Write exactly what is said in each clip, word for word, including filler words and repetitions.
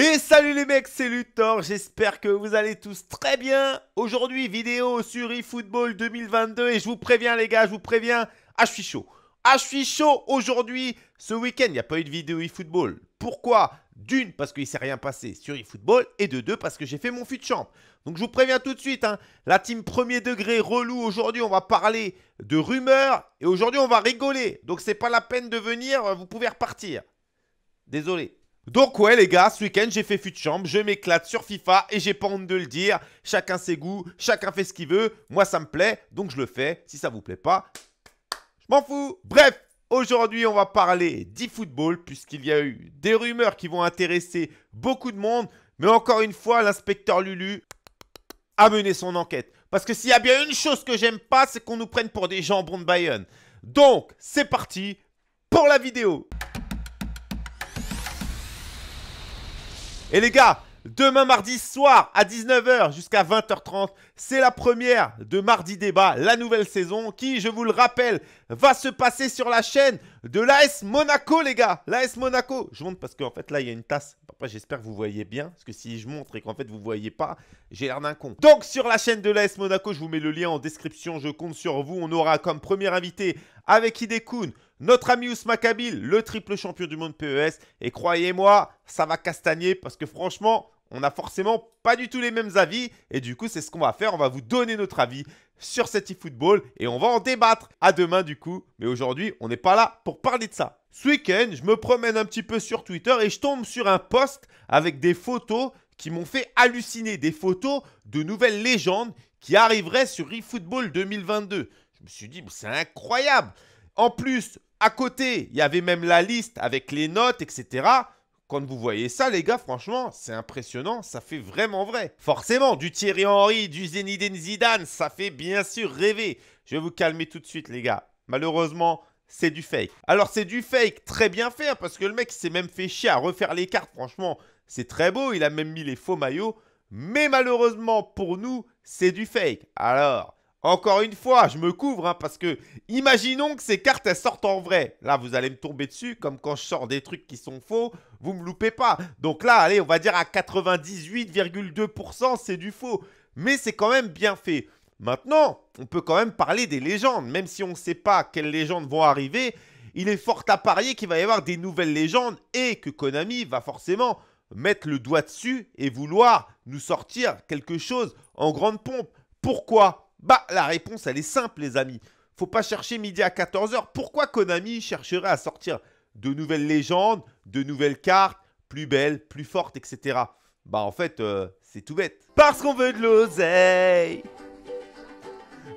Et salut les mecs, c'est Luthor, j'espère que vous allez tous très bien. Aujourd'hui, vidéo sur eFootball deux mille vingt-deux et je vous préviens les gars, je vous préviens, ah je suis chaud. Ah je suis chaud aujourd'hui, ce week-end, il n'y a pas eu de vidéo eFootball. Pourquoi? D'une, parce qu'il ne s'est rien passé sur eFootball et de deux, parce que j'ai fait mon fut de champ. Donc je vous préviens tout de suite, hein, la team premier degré relou, aujourd'hui on va parler de rumeurs et aujourd'hui on va rigoler. Donc c'est pas la peine de venir, vous pouvez repartir. Désolé. Donc ouais les gars, ce week-end j'ai fait fut de chambre, je m'éclate sur FIFA et j'ai pas honte de le dire. Chacun ses goûts, chacun fait ce qu'il veut, moi ça me plaît, donc je le fais. Si ça vous plaît pas, je m'en fous. Bref, aujourd'hui on va parler d'eFootball puisqu'il y a eu des rumeurs qui vont intéresser beaucoup de monde. Mais encore une fois, l'inspecteur Lulu a mené son enquête. Parce que s'il y a bien une chose que j'aime pas, c'est qu'on nous prenne pour des jambons de Bayonne. Donc c'est parti pour la vidéo. Et les gars, demain mardi soir à dix-neuf heures jusqu'à vingt heures trente, c'est la première de Mardi Débat, la nouvelle saison qui, je vous le rappelle, va se passer sur la chaîne de l'A S Monaco, les gars. L'A S Monaco, je montre parce qu'en fait là, il y a une tasse. Après, j'espère que vous voyez bien, parce que si je montre et qu'en fait vous voyez pas, j'ai l'air d'un con. Donc sur la chaîne de l'A S Monaco, je vous mets le lien en description, je compte sur vous. On aura comme premier invité avec Idé Koun notre ami Ousma Kabil, le triple champion du monde P E S. Et croyez-moi, ça va castagner parce que franchement, on n'a forcément pas du tout les mêmes avis. Et du coup, c'est ce qu'on va faire. On va vous donner notre avis sur cet eFootball et on va en débattre. À demain du coup. Mais aujourd'hui, on n'est pas là pour parler de ça. Ce week-end, je me promène un petit peu sur Twitter et je tombe sur un post avec des photos qui m'ont fait halluciner. Des photos de nouvelles légendes qui arriveraient sur eFootball deux mille vingt-deux. Je me suis dit, c'est incroyable. En plus, à côté, il y avait même la liste avec les notes, et cetera. Quand vous voyez ça, les gars, franchement, c'est impressionnant. Ça fait vraiment vrai. Forcément, du Thierry Henry, du Zinédine Zidane, ça fait bien sûr rêver. Je vais vous calmer tout de suite, les gars. Malheureusement, c'est du fake. Alors, c'est du fake très bien fait, parce que le mec s'est même fait chier à refaire les cartes. Franchement, c'est très beau. Il a même mis les faux maillots. Mais malheureusement, pour nous, c'est du fake. Alors... encore une fois, je me couvre hein, parce que imaginons que ces cartes elles sortent en vrai. Là, vous allez me tomber dessus comme quand je sors des trucs qui sont faux, vous me loupez pas. Donc là, allez, on va dire à quatre-vingt-dix-huit virgule deux pour cent, c'est du faux. Mais c'est quand même bien fait. Maintenant, on peut quand même parler des légendes. Même si on ne sait pas quelles légendes vont arriver, il est fort à parier qu'il va y avoir des nouvelles légendes et que Konami va forcément mettre le doigt dessus et vouloir nous sortir quelque chose en grande pompe. Pourquoi ? Bah, la réponse, elle est simple, les amis. Faut pas chercher midi à quatorze heures. Pourquoi Konami chercherait à sortir de nouvelles légendes, de nouvelles cartes, plus belles, plus fortes, et cetera. Bah, en fait, euh, c'est tout bête. Parce qu'on veut de l'oseille.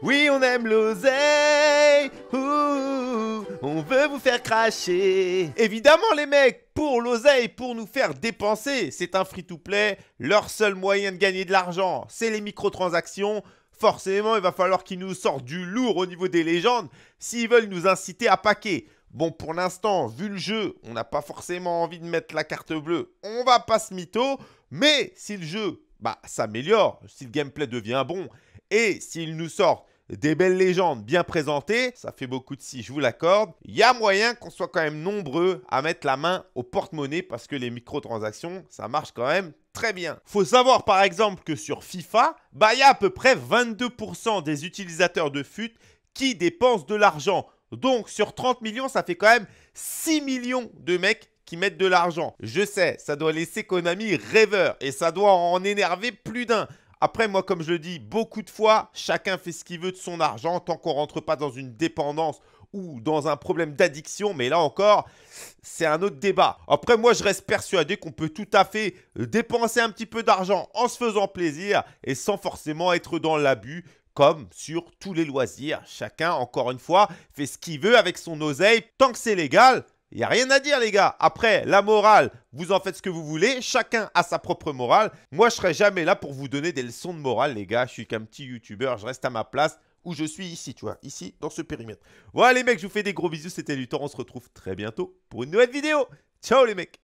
Oui, on aime l'oseille. On veut vous faire cracher. Évidemment, les mecs, pour l'oseille, pour nous faire dépenser, c'est un free-to-play. Leur seul moyen de gagner de l'argent, c'est les microtransactions. Forcément, il va falloir qu'ils nous sortent du lourd au niveau des légendes s'ils veulent nous inciter à paquer. Bon, pour l'instant, vu le jeu, on n'a pas forcément envie de mettre la carte bleue. On va pas se mytho, mais si le jeu bah, s'améliore, si le gameplay devient bon et s'il nous sort des belles légendes bien présentées, ça fait beaucoup de si, je vous l'accorde, il y a moyen qu'on soit quand même nombreux à mettre la main au porte-monnaie parce que les microtransactions, ça marche quand même très bien. Faut savoir par exemple que sur FIFA, bah, il y a à peu près vingt-deux pour cent des utilisateurs de fut qui dépensent de l'argent. Donc sur trente millions, ça fait quand même six millions de mecs qui mettent de l'argent. Je sais, ça doit laisser Konami rêveur et ça doit en énerver plus d'un. Après, moi, comme je le dis beaucoup de fois, chacun fait ce qu'il veut de son argent tant qu'on ne rentre pas dans une dépendance ou dans un problème d'addiction. Mais là encore, c'est un autre débat. Après, moi, je reste persuadé qu'on peut tout à fait dépenser un petit peu d'argent en se faisant plaisir et sans forcément être dans l'abus comme sur tous les loisirs. Chacun, encore une fois, fait ce qu'il veut avec son oseille tant que c'est légal. Il n'y a rien à dire, les gars. Après, la morale, vous en faites ce que vous voulez. Chacun a sa propre morale. Moi, je ne serai jamais là pour vous donner des leçons de morale, les gars. Je suis qu'un petit youtubeur. Je reste à ma place où je suis ici, tu vois. Ici, dans ce périmètre. Voilà, les mecs, je vous fais des gros bisous. C'était Luthor. On se retrouve très bientôt pour une nouvelle vidéo. Ciao, les mecs.